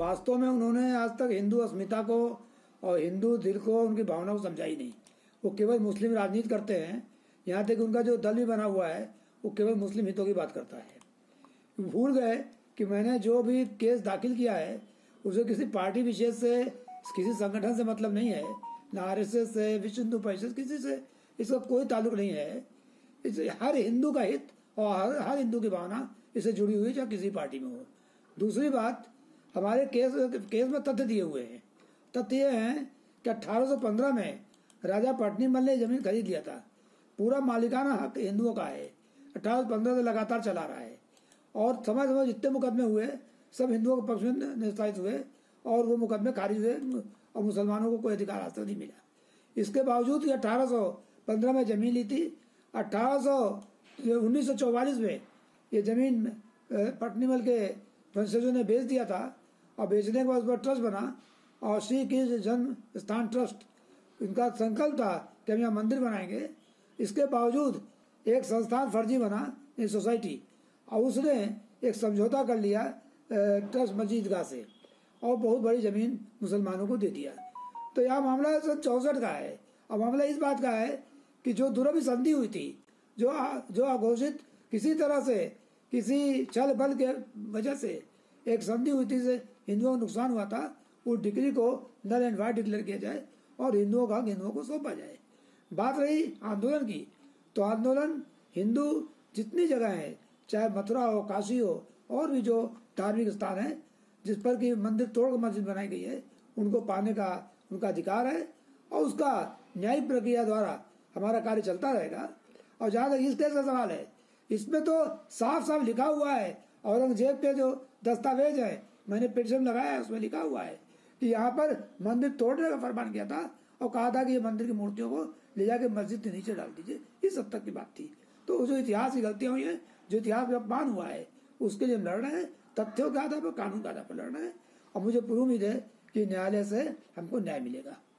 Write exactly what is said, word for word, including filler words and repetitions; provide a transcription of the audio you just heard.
वास्तव में उन्होंने आज तक हिंदू अस्मिता को और हिंदू दिल को, उनकी भावना को समझाई नहीं। वो केवल मुस्लिम राजनीति करते हैं, यहाँ तक उनका जो दल भी बना हुआ है वो केवल मुस्लिम हितों की बात करता है। भूल गए कि मैंने जो भी केस दाखिल किया है उसे किसी पार्टी विशेष से, किसी संगठन से मतलब नहीं है, न आर एस एस से, विश्व हिंदू परिषद, किसी से इसका कोई ताल्लुक नहीं है। इस हर हिंदू का हित और हर हर हिंदू की भावना इससे जुड़ी हुई, चाहे किसी पार्टी में हो। दूसरी बात, हमारे केस केस में तथ्य दिए हुए हैं। तथ्य ये हैं कि अट्ठारह सौ पंद्रह में राजा पटनीमल ने जमीन खरीद लिया था। पूरा मालिकाना हक हिंदुओं का है, अट्ठारह सौ पंद्रह से लगातार चला रहा है। और समय समय जितने मुकदमे हुए सब हिंदुओं के पक्ष में निष्पादित हुए और वो मुकदमे खारिज हुए और मुसलमानों को कोई अधिकार आज तक नहीं मिला। इसके बावजूद अठारह सौ पंद्रह में जमीन ली थी। अठारह सौ उन्नीस सौ चौवालीस में ये जमीन पटनीमल के वंशजों ने बेच दिया था और बेचने के बाद उस पर ट्रस्ट बना और श्री कृष्ण जन्म स्थान ट्रस्ट, इनका संकल्प था कि हम यहाँ मंदिर बनाएंगे। इसके बावजूद एक संस्थान फर्जी बना, एक सोसाइटी, और उसने एक समझौता कर लिया ट्रस्ट मस्जिदगाह से और बहुत बड़ी जमीन मुसलमानों को दे दिया। तो यह मामला सन चौसठ का है। अब मामला इस बात का है कि जो दुरभिसंधि हुई थी, जो जो अघोषित किसी तरह से किसी छल बल के वजह से एक संधि हुई थी, से हिंदुओं को नुकसान हुआ था, उस डिग्री को नल एंड वाइड डिक्लेयर किया जाए और हिंदुओं का हिंदुओं को सौंपा जाए। बात रही आंदोलन की, तो आंदोलन हिंदू जितनी जगह है, चाहे मथुरा हो, काशी हो, और भी जो धार्मिक स्थान है जिस पर कि मंदिर तोड़कर मस्जिद बनाई गई है, उनको पाने का उनका अधिकार है और उसका न्यायिक प्रक्रिया द्वारा हमारा कार्य चलता रहेगा। और जहाँ तक इस केस का सवाल है, इसमें तो साफ साफ लिखा हुआ है, औरंगजेब के जो दस्तावेज है, मैंने पिटिशन लगाया है, उसमें लिखा हुआ है कि यहाँ पर मंदिर तोड़ने का फरमान किया था और कहा था कि ये मंदिर की मूर्तियों को ले जाके मस्जिद के नीचे डाल दीजिए। इस हद तक की बात थी। तो जो इतिहास की गलतियां हुई है, जो इतिहास में अपमान हुआ है, उसके लिए हम लड़ रहे हैं, तथ्यों के आधार पर, कानून के आधार पर लड़ रहे हैं। और मुझे पूरी उम्मीद है कि न्यायालय से हमको न्याय मिलेगा।